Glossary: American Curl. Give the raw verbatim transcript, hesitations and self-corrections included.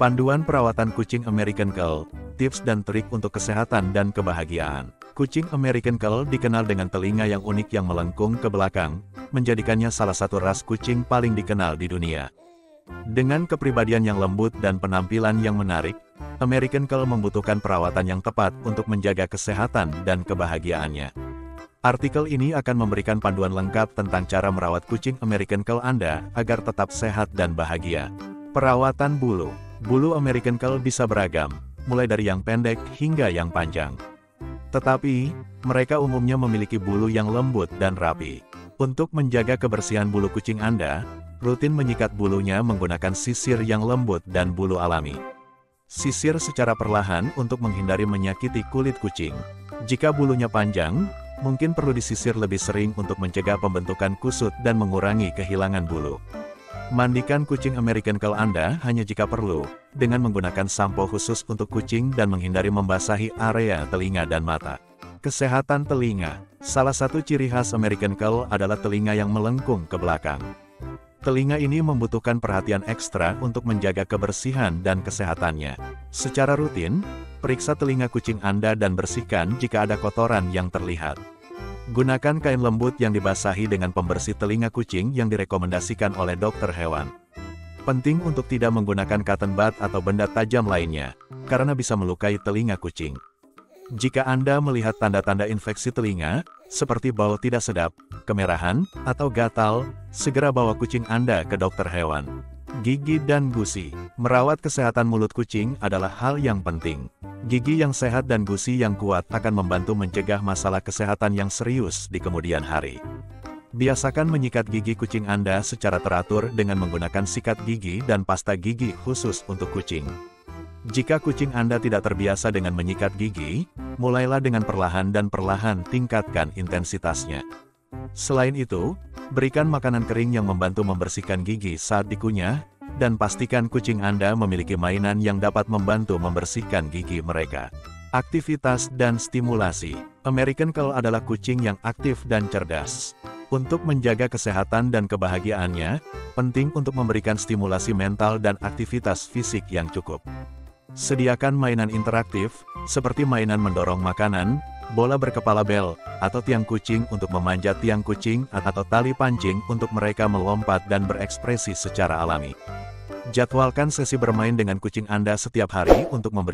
Panduan perawatan kucing American Curl, tips dan trik untuk kesehatan dan kebahagiaan. Kucing American Curl dikenal dengan telinga yang unik yang melengkung ke belakang, menjadikannya salah satu ras kucing paling dikenal di dunia. Dengan kepribadian yang lembut dan penampilan yang menarik, American Curl membutuhkan perawatan yang tepat untuk menjaga kesehatan dan kebahagiaannya. Artikel ini akan memberikan panduan lengkap tentang cara merawat kucing American Curl Anda agar tetap sehat dan bahagia. Perawatan bulu. Bulu American Curl bisa beragam, mulai dari yang pendek hingga yang panjang. Tetapi, mereka umumnya memiliki bulu yang lembut dan rapi. Untuk menjaga kebersihan bulu kucing Anda, rutin menyikat bulunya menggunakan sisir yang lembut dan bulu alami. Sisir secara perlahan untuk menghindari menyakiti kulit kucing. Jika bulunya panjang, mungkin perlu disisir lebih sering untuk mencegah pembentukan kusut dan mengurangi kehilangan bulu. Mandikan kucing American Curl Anda hanya jika perlu, dengan menggunakan sampo khusus untuk kucing dan menghindari membasahi area telinga dan mata. Kesehatan telinga. Salah satu ciri khas American Curl adalah telinga yang melengkung ke belakang. Telinga ini membutuhkan perhatian ekstra untuk menjaga kebersihan dan kesehatannya. Secara rutin, periksa telinga kucing Anda dan bersihkan jika ada kotoran yang terlihat. Gunakan kain lembut yang dibasahi dengan pembersih telinga kucing yang direkomendasikan oleh dokter hewan. Penting untuk tidak menggunakan cotton bud atau benda tajam lainnya, karena bisa melukai telinga kucing. Jika Anda melihat tanda-tanda infeksi telinga, seperti bau tidak sedap, kemerahan, atau gatal, segera bawa kucing Anda ke dokter hewan. Gigi dan gusi. Merawat kesehatan mulut kucing adalah hal yang penting. Gigi yang sehat dan gusi yang kuat akan membantu mencegah masalah kesehatan yang serius di kemudian hari. Biasakan menyikat gigi kucing Anda secara teratur dengan menggunakan sikat gigi dan pasta gigi khusus untuk kucing. Jika kucing Anda tidak terbiasa dengan menyikat gigi, mulailah dengan perlahan dan perlahan tingkatkan intensitasnya. Selain itu, berikan makanan kering yang membantu membersihkan gigi saat dikunyah, dan pastikan kucing Anda memiliki mainan yang dapat membantu membersihkan gigi mereka. Aktivitas dan stimulasi. American Curl adalah kucing yang aktif dan cerdas. Untuk menjaga kesehatan dan kebahagiaannya, penting untuk memberikan stimulasi mental dan aktivitas fisik yang cukup. Sediakan mainan interaktif, seperti mainan mendorong makanan, bola berkepala bel, atau tiang kucing untuk memanjat tiang kucing atau tali pancing untuk mereka melompat dan berekspresi secara alami. Jadwalkan sesi bermain dengan kucing Anda setiap hari untuk memberi